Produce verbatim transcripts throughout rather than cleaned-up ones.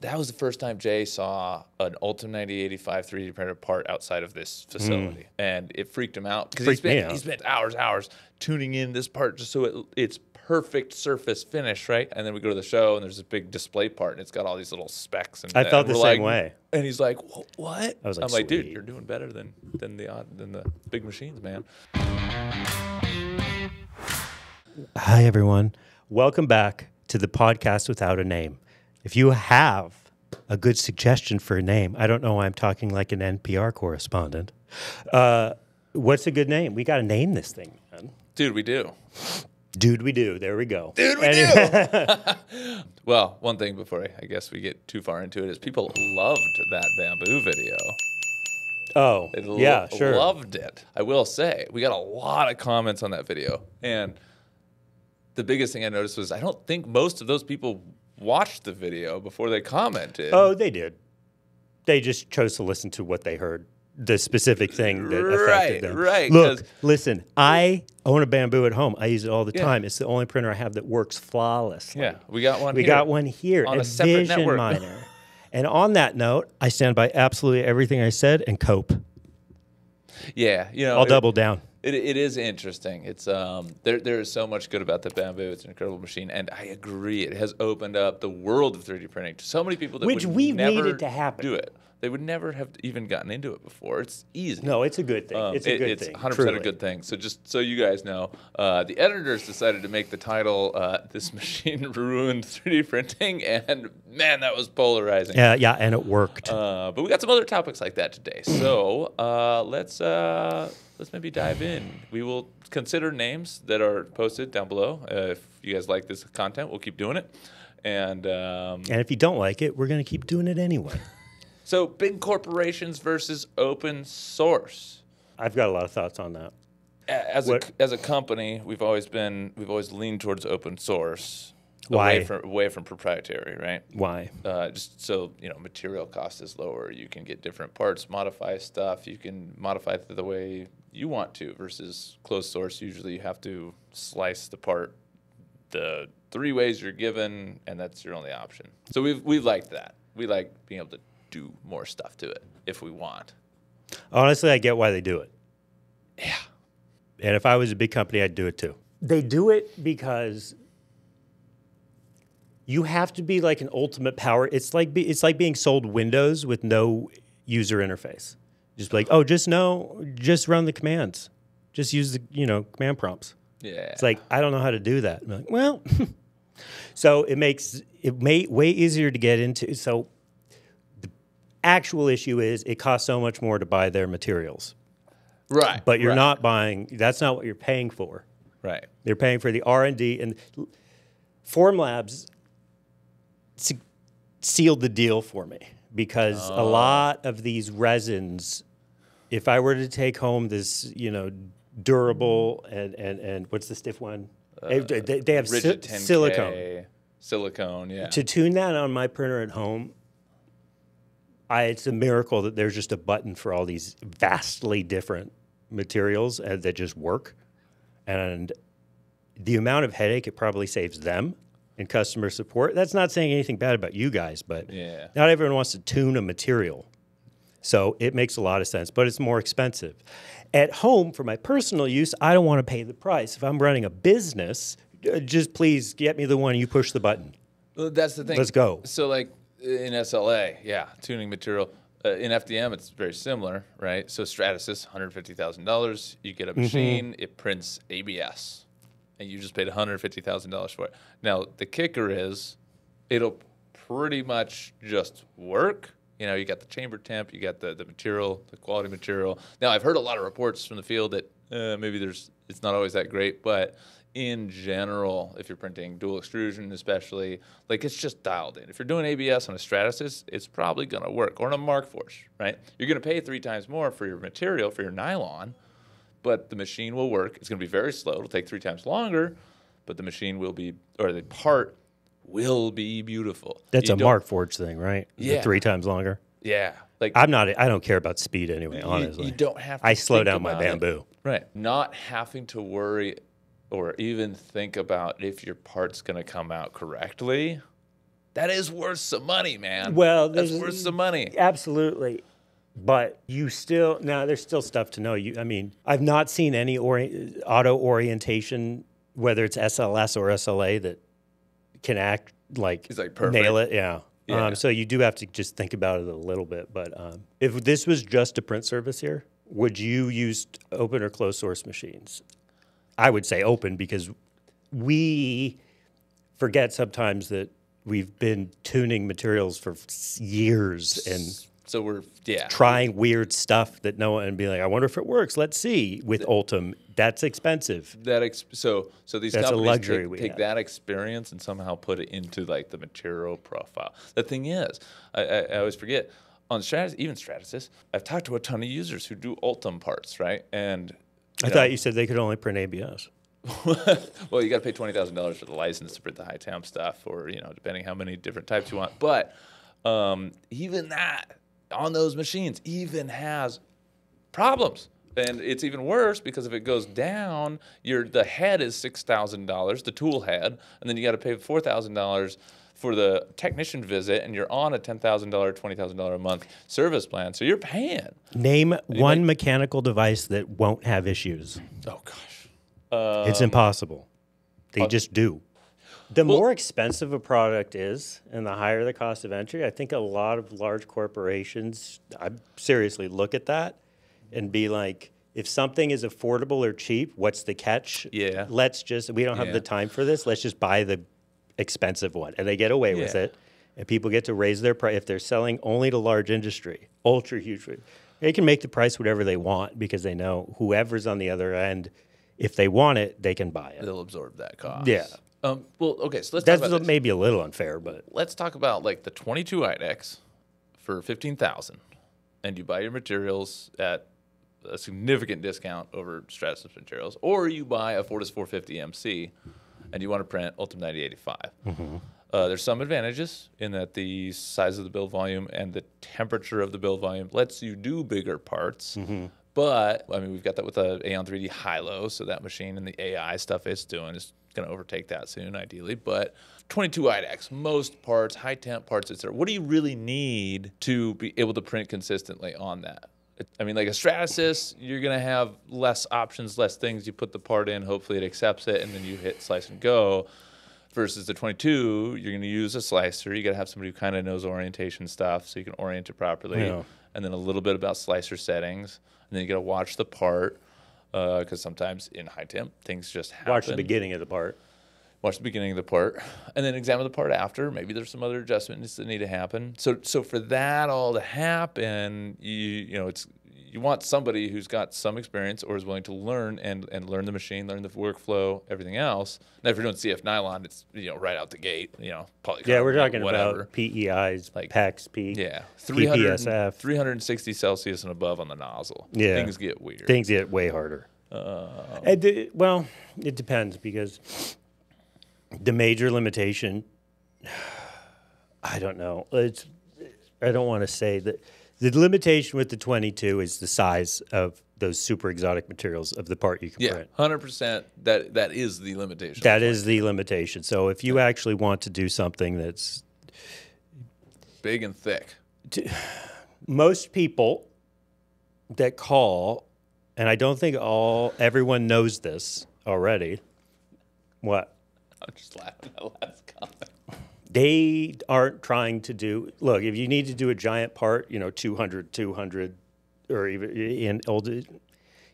That was the first time Jay saw an Ultem ninety eighty-five three D printed part outside of this facility. Mm. And it freaked him out because he spent, he spent hours, hours tuning in this part just so it, it's perfect surface finish, right? And then we go to the show, and there's this big display part, and it's got all these little specks. And I felt the same way. And he's like, "What?" I was like, I'm like, "Dude, you're doing better than than the than the big machines, man." Hi, everyone. Welcome back to the podcast without a name. If you have a good suggestion for a name, I don't know why I'm talking like an N P R correspondent. Uh, what's a good name? We got to name this thing, man. Dude, we do. Dude, we do. There we go. Dude, we anyway. do. Well, one thing before I, I guess we get too far into it is people loved that Bambu video. Oh, they yeah, lo sure. Loved it. I will say, we got a lot of comments on that video. And the biggest thing I noticed was I don't think most of those people watched the video before they commented. Oh, they did. They just chose to listen to what they heard. The specific thing that affected them. Right, right. Look, listen, I own a Bambu at home. I use it all the yeah. time. It's the only printer I have that works flawlessly. Yeah, we got one we here. We got one here on a separate network. VisionMiner. And on that note, I stand by absolutely everything I said and cope. Yeah, you know. I'll it, double down. It, it is interesting. It's um, there, there is so much good about the Bambu. It's an incredible machine, and I agree. It has opened up the world of three D printing to so many people that Which would we never needed to happen. do it. They would never have even gotten into it before. It's easy. No, it's a good thing. Um, it's a good it's thing. It's one hundred percent truly. a good thing. So just so you guys know, uh, the editors decided to make the title, uh, This Machine Ruined three D Printing, and man, that was polarizing. Yeah, yeah, and it worked. Uh, but we got some other topics like that today. So uh, let's, uh, let's maybe dive in. We will consider names that are posted down below. Uh, if you guys like this content, we'll keep doing it. And, um, and if you don't like it, we're going to keep doing it anyway. So big corporations versus open source. I've got a lot of thoughts on that. As what? a as a company, we've always been we've always leaned towards open source. Why? Away from, away from proprietary, right? Why? Uh, just so you know, material cost is lower. You can get different parts, modify stuff. You can modify the way you want to. Versus closed source, usually you have to slice the part the three ways you're given, and that's your only option. So we've we've liked that. We like being able to do more stuff to it if we want. Honestly, I get why they do it. Yeah. And if I was a big company, I'd do it too. They do it because you have to be like an ultimate power. It's like be, it's like being sold Windows with no user interface. Just like, oh, just know, just run the commands. Just use the, you know, command prompts. Yeah. It's like, I don't know how to do that. I'm like, well, so it makes it may, way easier to get into. So actual issue is it costs so much more to buy their materials. Right. But you're right. not buying, that's not what you're paying for. Right. You're paying for the R and D, and Formlabs sealed the deal for me because oh. a lot of these resins, if I were to take home this, you know, durable and, and, and what's the stiff one? Uh, they, they have si silicone. Silicone, yeah. To tune that on my printer at home, I, it's a miracle that there's just a button for all these vastly different materials uh, that just work. And the amount of headache it probably saves them in customer support. That's not saying anything bad about you guys, but yeah. not everyone wants to tune a material. So it makes a lot of sense, but it's more expensive. At home, for my personal use, I don't want to pay the price. If I'm running a business, just please get me the one you push the button. Well, that's the thing. Let's go. So like... in S L A, yeah, tuning material. Uh, in F D M, it's very similar, right? So Stratasys, one hundred fifty thousand dollars. You get a machine, mm-hmm. it prints A B S, and you just paid one hundred fifty thousand dollars for it. Now, the kicker is it'll pretty much just work. You know, you got the chamber temp, you got the, the material, the quality material. Now, I've heard a lot of reports from the field that uh, maybe there's it's not always that great, but... in general, if you're printing dual extrusion especially, like it's just dialed in. If you're doing A B S on a Stratasys, it's probably going to work. Or on a Markforged, right? You're going to pay three times more for your material, for your nylon, but the machine will work. It's going to be very slow. It'll take three times longer, but the machine will be, or the part will be beautiful. That's you a Markforged thing, right? Yeah. The three times longer? Yeah. Like I'm not, I don't care about speed anyway, you, honestly. You don't have to I slow down my Bambu. It. Right. Not having to worry or even think about if your part's going to come out correctly That is worth some money, man. Well, that's worth some money. Absolutely. But you still, now there's still stuff to know. You, I mean, I've not seen any ori auto orientation, whether it's S L S or S L A, that can act like, it's like perfect. Nail it. Yeah. Yeah. Um, so you do have to just think about it a little bit. But um, if this was just a print service here, would you use open or closed source machines? I would say open, because we forget sometimes that we've been tuning materials for years and so we're yeah trying weird stuff that no one and be like, I wonder if it works. Let's see with Ultem. That's expensive. That ex so so these that's companies a luxury take, we take that experience and somehow put it into like the material profile. The thing is, I, I, I always forget on Stratasys, even Stratasys. I've talked to a ton of users who do Ultem parts, right? And I know, thought you said they could only print A B S. Well, you got to pay twenty thousand dollars for the license to print the high temp stuff, or you know, depending how many different types you want. But um, even that on those machines even has problems, and it's even worse because if it goes down, your the head is six thousand dollars, the tool head, and then you got to pay four thousand dollars for the technician visit, and you're on a ten thousand dollar, twenty thousand dollar a month service plan, so you're paying. Name Anybody? one mechanical device that won't have issues. Oh gosh. Um, it's impossible. They uh, just do. The well, more expensive a product is and the higher the cost of entry, I think a lot of large corporations, I seriously look at that and be like, if something is affordable or cheap, what's the catch? Yeah. Let's just, we don't have yeah. the time for this. Let's just buy the expensive one. And they get away yeah. with it. And people get to raise their price. If they're selling only to large industry, ultra huge, they can make the price whatever they want because they know whoever's on the other end, if they want it, they can buy it. They'll absorb that cost. Yeah. Um, well, okay, so let's That's talk about That's maybe a little unfair, but... Let's talk about, like, the twenty-two IDEX for fifteen thousand dollars, and you buy your materials at a significant discount over Stratasys materials, or you buy a Fortus four fifty M C, and you want to print Ultem ninety eighty-five. Mm-hmm. Uh, there's some advantages in that the size of the build volume and the temperature of the build volume lets you do bigger parts. Mm-hmm. But, I mean, we've got that with the Aeon three D high-low, so that machine and the A I stuff it's doing is going to overtake that soon, ideally. But twenty-two IDEX, most parts, high-temp parts, et cetera. What do you really need to be able to print consistently on that? I mean, like a Stratasys, you're going to have less options, less things. You put the part in, hopefully it accepts it, and then you hit slice and go. Versus the twenty-two, you're going to use a slicer. You got to have somebody who kind of knows orientation stuff so you can orient it properly. Yeah. And then a little bit about slicer settings. And then you got to watch the part because uh, sometimes in high temp, things just happen. Watch the beginning of the part. Watch the beginning of the part. And then examine the part after. Maybe there's some other adjustments that need to happen. So so for that all to happen, you you know, it's you want somebody who's got some experience or is willing to learn and, and learn the machine, learn the workflow, everything else. Now, if you're doing C F nylon, it's, you know, right out the gate, you know, polycarbonate, yeah, we're talking whatever. About P E Is, like PEAKs, P, yeah, P P S F. three hundred sixty Celsius and above on the nozzle. Yeah. Things get weird. Things get way harder. Uh, it, well, it depends because the major limitation, I don't know. It's, I don't want to say that. The limitation with the twenty-two is the size of those super exotic materials of the part you can yeah, print. Yeah, one hundred percent. That, that is the limitation. That is the limitation. So if you actually want to do something that's... big and thick. To, most people that call, and I don't think all everyone knows this already. What? I'm just laughing at that last comment. They aren't trying to do, look, if you need to do a giant part, you know, two hundred, two hundred, or even in old,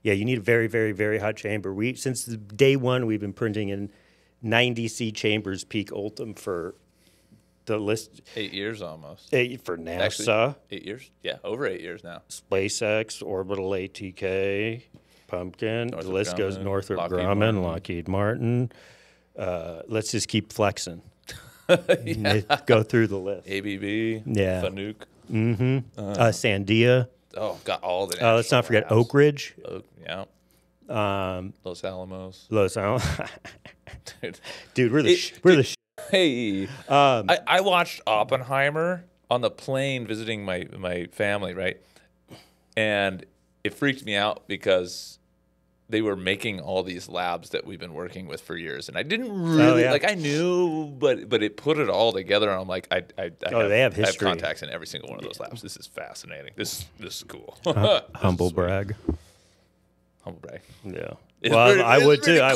yeah, you need a very, very, very hot chamber. We, since day one, we've been printing in ninety C chambers, peak Ultem for the list. Eight years almost. Eight, for NASA. Actually, eight years? Yeah, over eight years now. SpaceX, Orbital A T K, Pumpkin, Northrop the list Grumman, goes Northrop Grumman, Lockheed Martin. Uh, let's just keep flexing. Yeah. Go through the list. A B B, yeah. Fanuc, mm-hmm. uh, uh, Sandia. Oh, got all the. Uh, let's not forget labs. Oak Ridge. Oak, yeah. Um, Los Alamos. Los Alamos. dude. dude, we're the it, sh dude, we're the. Sh hey, um, I, I watched Oppenheimer on the plane visiting my my family, right? And it freaked me out because they were making all these labs that we've been working with for years, and I didn't really oh, yeah. like. I knew, but but it put it all together, and I'm like, I, I, I oh, have, they have history. I have contacts in every single one of those labs. This is fascinating. This this is cool. Hum this humble is brag. Humble brag. Yeah. It's well, pretty, I, I would too. Cool, I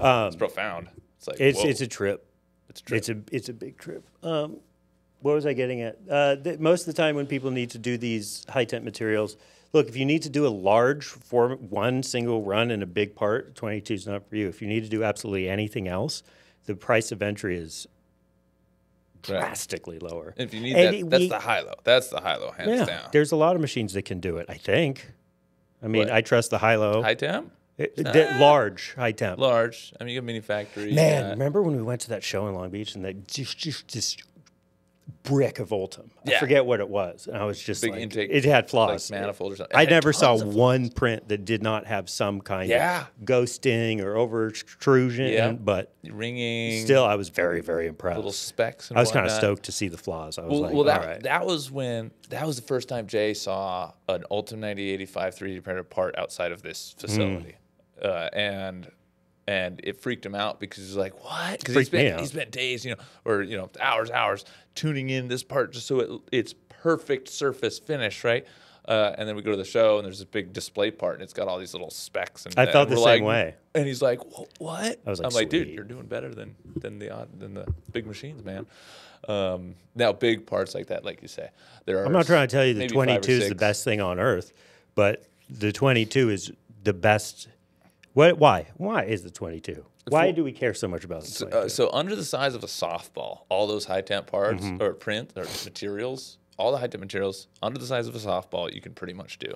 would. Um, it's profound. It's like it's whoa. it's a trip. It's a trip. It's a it's a big trip. Um, what was I getting at? Uh, most of the time, when people need to do these high temp materials. Look, if you need to do a large form, one single run in a big part, twenty-two is not for you. If you need to do absolutely anything else, the price of entry is drastically right. lower. And if you need and that, it, that's we, the high-low. That's the high-low, hands yeah, down. There's a lot of machines that can do it, I think. I mean, what? I trust the high-low. High-temp? Ah. Large high-temp. Large. I mean, you got Mini Factories. Man, uh, remember when we went to that show in Long Beach and that just, just, just brick of Ultem. Yeah. I forget what it was. And I was just Big like, intake, it had flaws. Like manifold or something. I never saw one print that did not have some kind yeah. of ghosting or over extrusion, yeah. but ringing. Still, I was very, very impressed. Little specks. And I was kind of stoked to see the flaws. I was well, like, well, that, all right. that was when, that was the first time Jay saw an Ultem ninety eighty-five three D printed part outside of this facility. Mm. Uh, and And it freaked him out because he's like, what? Because he spent, he spent days, you know, or, you know, hours, hours tuning in this part just so it, it's perfect surface finish, right? Uh, and then we go to the show and there's this big display part and it's got all these little specks. And I felt the same way. And he's like, what? I was like, I'm like, dude, you're doing better than than the than the big machines, man. Um, now, big parts like that, like you say. There are I'm not trying to tell you the twenty-two is the best thing on earth, but the twenty-two is the best. What, why? Why is the twenty-two? Why do we care so much about the twenty-two? So, uh, so under the size of a softball, all those high-temp parts mm-hmm. or print or materials, all the high-temp materials, under the size of a softball, you can pretty much do.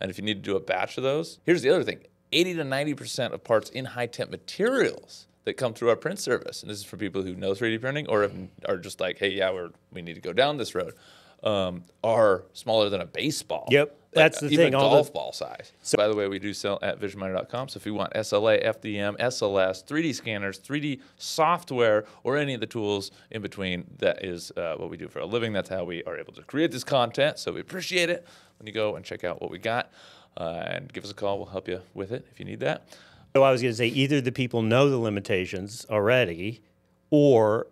And if you need to do a batch of those, here's the other thing. eighty to ninety percent of parts in high-temp materials that come through our print service, and this is for people who know three D printing or have, are just like, hey, yeah, we're, we need to go down this road, um, are smaller than a baseball. Yep. Like that's the even thing. Even golf the... ball size. So, by the way, we do sell at vision miner dot com. So if you want S L A, F D M, S L S, three D scanners, three D software, or any of the tools in between, that is uh, what we do for a living. That's how we are able to create this content. So we appreciate it when you go and check out what we got. Uh, and give us a call. We'll help you with it if you need that. So I was going to say either the people know the limitations already or...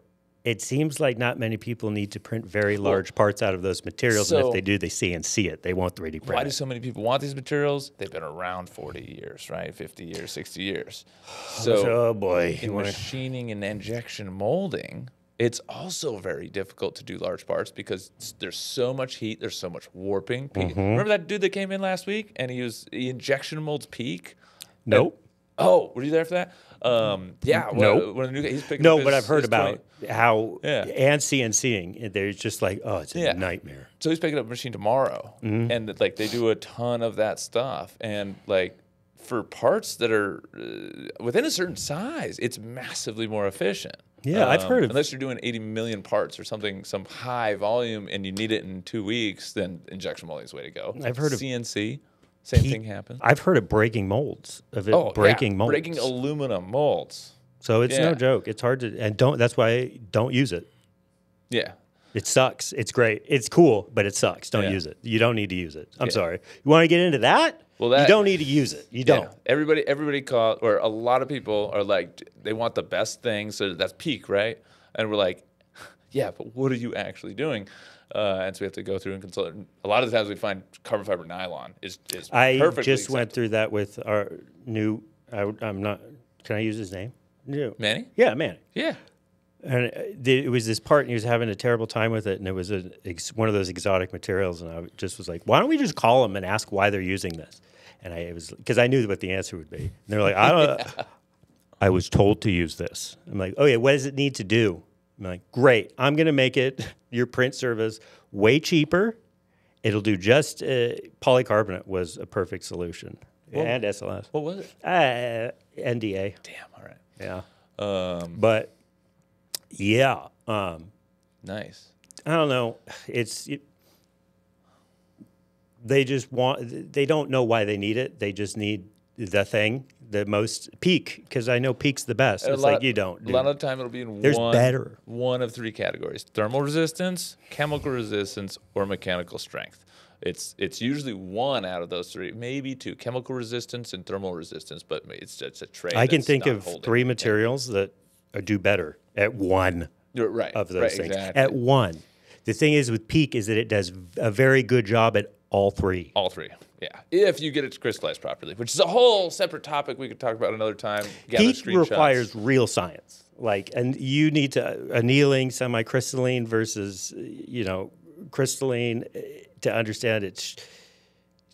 It seems like not many people need to print very large parts out of those materials, so, and if they do, they C N C it. They won't three D print. Why do so many people want these materials? They've been around forty years, right? fifty years, sixty years. So, oh boy, in machining and injection molding, it's also very difficult to do large parts because there's so much heat, there's so much warping. Mm-hmm. Remember that dude that came in last week and he was he injection molds PEAK? Nope. And, oh, were you there for that? Um, yeah, no. Nope. No, but I've heard about twenty how yeah. and CNCing. They're just like, oh, it's a yeah. nightmare. So he's picking up a machine tomorrow, mm-hmm. and like they do a ton of that stuff, and like for parts that are uh, within a certain size, it's massively more efficient. Yeah, um, I've heard of unless you're doing eighty million parts or something, some high volume, and you need it in two weeks, then injection molding is the way to go. I've heard C N C. Of C N C. Same Heat. thing happens. I've heard of breaking molds. Of it oh, breaking yeah. molds. Breaking aluminum molds. So it's yeah. no joke. It's hard to and don't. That's why don't use it. Yeah. It sucks. It's great. It's cool, but it sucks. Don't yeah. use it. You don't need to use it. I'm yeah. sorry. You want to get into that? Well, that, you don't need to use it. You don't. Yeah. Everybody, everybody call or a lot of people are like they want the best thing. So that's PEAK, right? And we're like, yeah, but what are you actually doing? Uh, and so we have to go through and consult. A lot of the times we find carbon fiber nylon is, is I perfectly just acceptable. Went through that with our new, I, I'm not, can I use his name? No. Manny? Yeah, Manny. Yeah. And it, it was this part, and he was having a terrible time with it, and it was a, one of those exotic materials, and I just was like, why don't we just call them and ask why they're using this? And I it was, because I knew what the answer would be. And they're like, I don't yeah. I was told to use this. I'm like, oh yeah, what does it need to do? I'm like, great, I'm going to make it your print service way cheaper. It'll do just uh, polycarbonate was a perfect solution. Well, and S L S. What was it? Uh, N D A. Damn, all right. Yeah. Um, but, yeah. Um, nice. I don't know. It's it, they just want, they don't know why they need it. They just need the thing. The most PEAK, because I know PEAK's the best. It's like you don't. Dude. A lot of the time it'll be in There's one, better. one of three categories: thermal resistance, chemical resistance, or mechanical strength. It's it's usually one out of those three, maybe two: chemical resistance and thermal resistance. But it's it's a trade. I can think of three materials that do better at one right, of those right, things. Exactly. At one, the thing is with PEAK is that it does a very good job at all three. All three, yeah. If you get it crystallized properly, which is a whole separate topic we could talk about another time. PEAK requires real science, like, and you need to annealing, semi-crystalline versus you know crystalline. To understand it's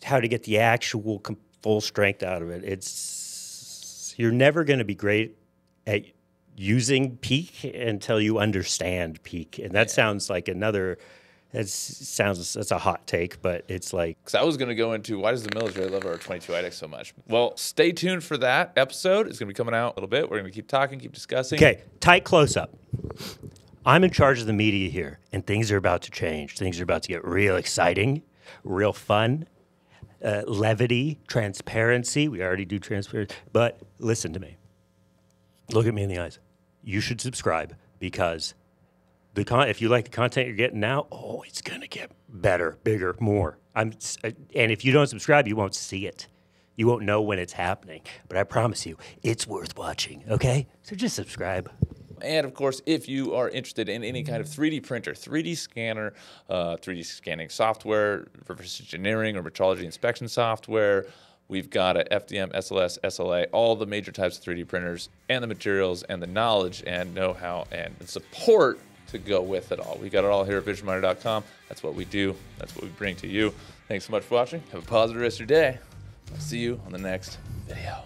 how to get the actual full strength out of it. It's you're never going to be great at using PEAK until you understand PEAK, and that yeah. sounds like another. That sounds that's a hot take, but it's like because I was going to go into why does the military love our twenty-two I DEX so much? Well, stay tuned for that episode. It's going to be coming out a little bit. We're going to keep talking, keep discussing. Okay, tight close up. I'm in charge of the media here, and things are about to change. Things are about to get real exciting, real fun, uh, levity, transparency. We already do transparency, but listen to me. Look at me in the eyes. You should subscribe because the con if you like the content you're getting now, oh, it's going to get better, bigger, more. I'm, and if you don't subscribe, you won't see it. You won't know when it's happening, but I promise you, it's worth watching, okay? So just subscribe. And, of course, if you are interested in any kind of three D printer, three D scanner, uh, three D scanning software, reverse engineering or metrology inspection software, we've got a F D M, S L S, S L A, all the major types of three D printers and the materials and the knowledge and know-how and support to go with it all. We've got it all here at vision miner dot com. That's what we do. That's what we bring to you. Thanks so much for watching. Have a positive rest of your day. I'll see you on the next video.